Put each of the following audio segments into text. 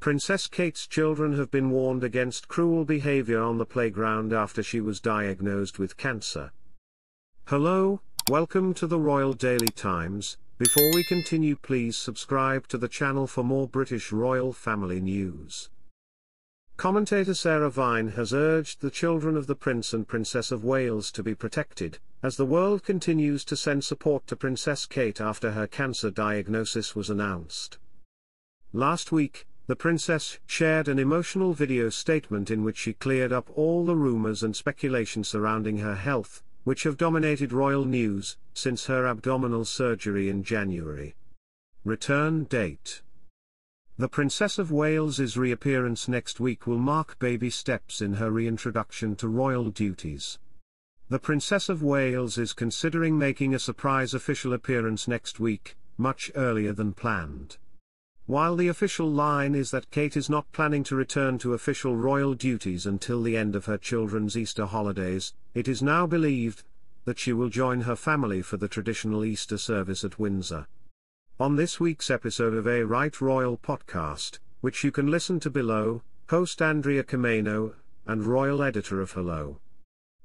Princess Kate's children have been warned against cruel behavior on the playground after she was diagnosed with cancer. Hello, welcome to the Royal Daily Times. Before we continue, please subscribe to the channel for more British royal family news. Commentator Sarah Vine has urged the children of the Prince and Princess of Wales to be protected, as the world continues to send support to Princess Kate after her cancer diagnosis was announced. Last week, the princess shared an emotional video statement in which she cleared up all the rumors and speculation surrounding her health, which have dominated royal news since her abdominal surgery in January. Return date. The Princess of Wales's reappearance next week will mark baby steps in her reintroduction to royal duties. The Princess of Wales is considering making a surprise official appearance next week, much earlier than planned. While the official line is that Kate is not planning to return to official royal duties until the end of her children's Easter holidays, it is now believed that she will join her family for the traditional Easter service at Windsor. On this week's episode of A Right Royal Podcast, which you can listen to below, host Andrea Camano, and royal editor of Hello,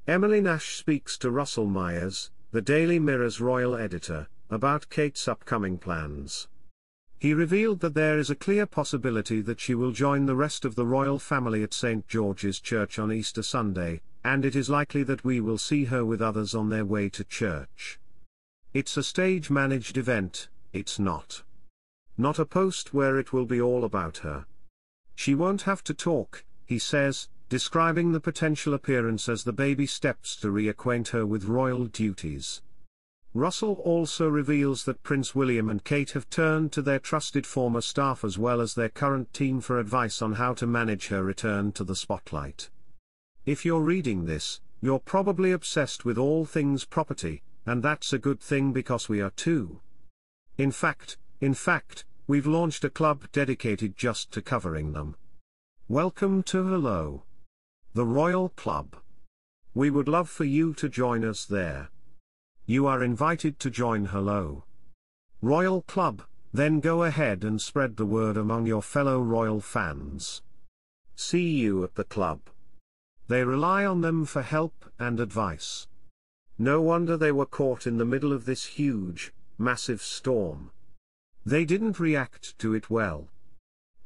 Emily Nash, speaks to Russell Myers, the Daily Mirror's royal editor, about Kate's upcoming plans. He revealed that there is a clear possibility that she will join the rest of the royal family at St. George's Church on Easter Sunday, and it is likely that we will see her with others on their way to church. It's a stage-managed event, it's not a post where it will be all about her. She won't have to talk, he says, describing the potential appearance as the baby steps to reacquaint her with royal duties. Russell also reveals that Prince William and Kate have turned to their trusted former staff as well as their current team for advice on how to manage her return to the spotlight. If you're reading this, you're probably obsessed with all things property, and that's a good thing because we are too. In fact, we've launched a club dedicated just to covering them. Welcome to Hello, the Royal Club. We would love for you to join us there. You are invited to join Hello Royal Club, then go ahead and spread the word among your fellow royal fans. See you at the club. They rely on them for help and advice. No wonder they were caught in the middle of this huge, massive storm. They didn't react to it well.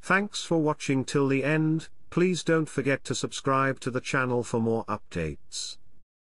Thanks for watching till the end. Please don't forget to subscribe to the channel for more updates.